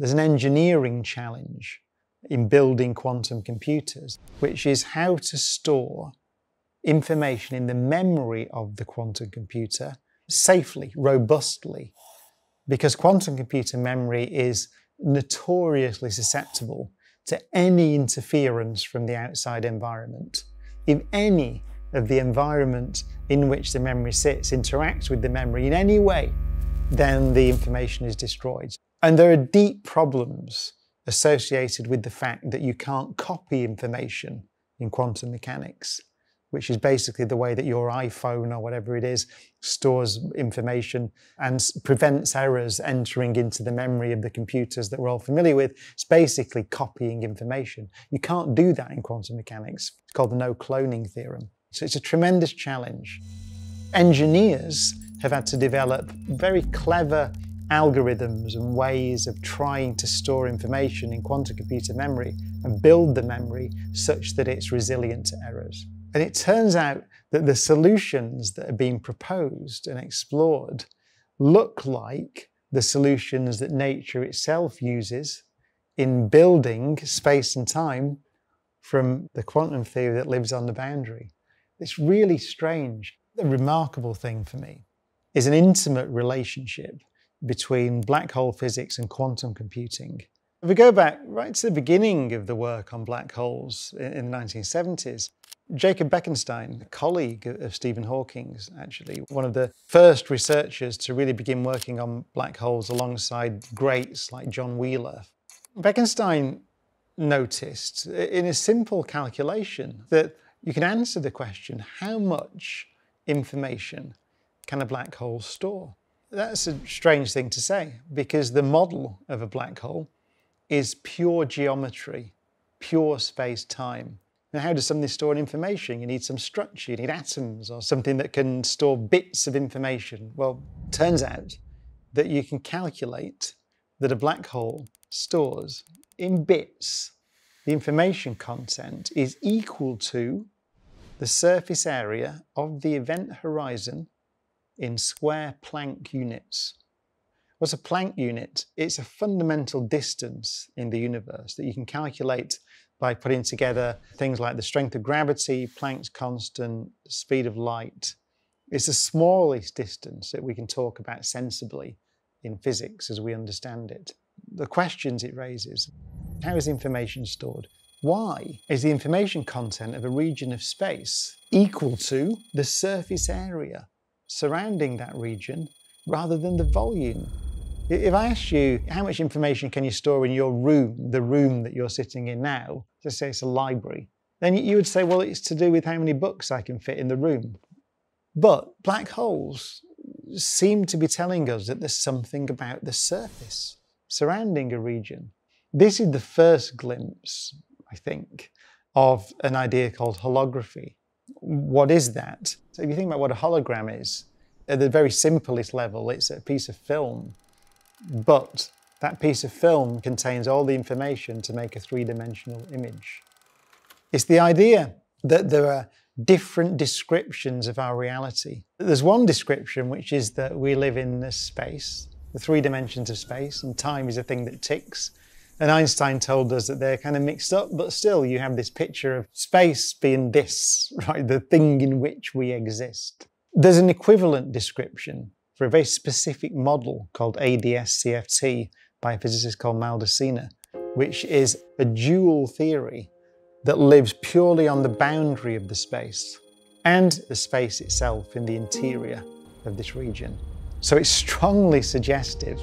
There's an engineering challenge in building quantum computers, which is how to store information in the memory of the quantum computer safely, robustly, because quantum computer memory is notoriously susceptible to any interference from the outside environment. If any of the environment in which the memory sits interacts with the memory in any way, then the information is destroyed. And there are deep problems associated with the fact that you can't copy information in quantum mechanics, which is basically the way that your iPhone or whatever it is stores information and prevents errors entering into the memory of the computers that we're all familiar with. It's basically copying information. You can't do that in quantum mechanics. It's called the no-cloning theorem. So it's a tremendous challenge. Engineers have had to develop very clever algorithms and ways of trying to store information in quantum computer memory and build the memory such that it's resilient to errors. And it turns out that the solutions that are being proposed and explored look like the solutions that nature itself uses in building space and time from the quantum theory that lives on the boundary. It's really strange. The remarkable thing for me is an intimate relationship between black hole physics and quantum computing. If we go back right to the beginning of the work on black holes in the 1970s, Jacob Bekenstein, a colleague of Stephen Hawking's, actually, one of the first researchers to really begin working on black holes alongside greats like John Wheeler. Bekenstein noticed in a simple calculation that you can answer the question, how much information can a black hole store? That's a strange thing to say, because the model of a black hole is pure geometry, pure space-time. Now, how does something store information? You need some structure, you need atoms or something that can store bits of information. Well, it turns out that you can calculate that a black hole stores in bits. The information content is equal to the surface area of the event horizon in square Planck units. What's a Planck unit? It's a fundamental distance in the universe that you can calculate by putting together things like the strength of gravity, Planck's constant, speed of light. It's the smallest distance that we can talk about sensibly in physics as we understand it. The questions it raises: how is information stored? Why is the information content of a region of space equal to the surface area surrounding that region rather than the volume? If I asked you, how much information can you store in your room, the room that you're sitting in now, just say it's a library, then you would say, well, it's to do with how many books I can fit in the room. But black holes seem to be telling us that there's something about the surface surrounding a region. This is the first glimpse, I think, of an idea called holography. What is that? So if you think about what a hologram is, at the very simplest level, it's a piece of film. But that piece of film contains all the information to make a three-dimensional image. It's the idea that there are different descriptions of our reality. There's one description, which is that we live in this space, the 3 dimensions of space, and time is a thing that ticks. And Einstein told us that they're kind of mixed up, but still you have this picture of space being this, right, the thing in which we exist. There's an equivalent description for a very specific model called ADS-CFT by a physicist called Maldacena, which is a dual theory that lives purely on the boundary of the space and the space itself in the interior of this region. So it's strongly suggestive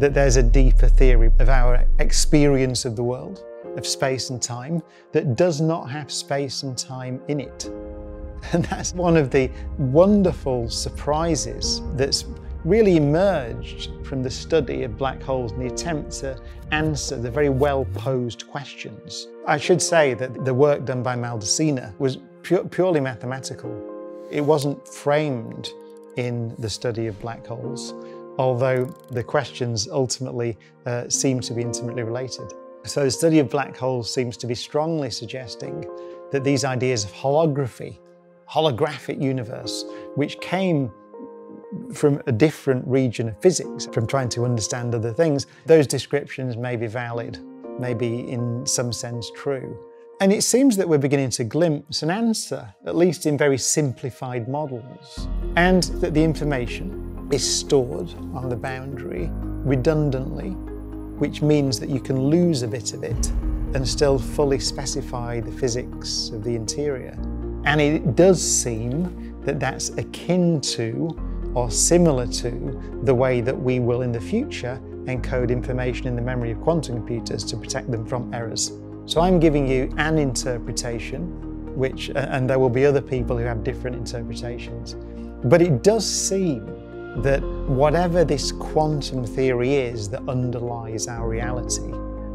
that there's a deeper theory of our experience of the world, of space and time, that does not have space and time in it. And that's one of the wonderful surprises that's really emerged from the study of black holes and the attempt to answer the very well-posed questions. I should say that the work done by Maldacena was purely mathematical. It wasn't framed in the study of black holes, although the questions ultimately seem to be intimately related. So the study of black holes seems to be strongly suggesting that these ideas of holography, holographic universe, which came from a different region of physics, from trying to understand other things, those descriptions may be valid, may be in some sense true. And it seems that we're beginning to glimpse an answer, at least in very simplified models, and that the information is stored on the boundary redundantly, which means that you can lose a bit of it and still fully specify the physics of the interior. And it does seem that that's akin to or similar to the way that we will in the future encode information in the memory of quantum computers to protect them from errors. So I'm giving you an interpretation, which, and there will be other people who have different interpretations, but it does seem that whatever this quantum theory is that underlies our reality,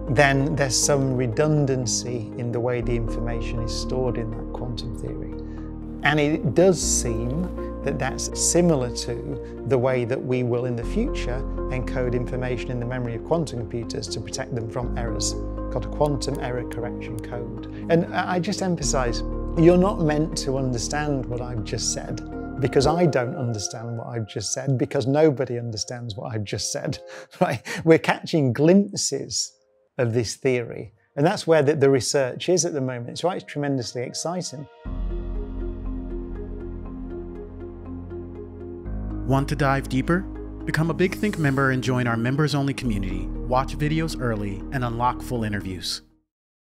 then there's some redundancy in the way the information is stored in that quantum theory. And it does seem that that's similar to the way that we will in the future encode information in the memory of quantum computers to protect them from errors, called a quantum error correction code. And I just emphasize, you're not meant to understand what I've just said, because I don't understand what I've just said, because nobody understands what I've just said, right? We're catching glimpses of this theory, and that's where the research is at the moment. It's why it's tremendously exciting. Want to dive deeper? Become a Big Think member and join our members-only community. Watch videos early and unlock full interviews.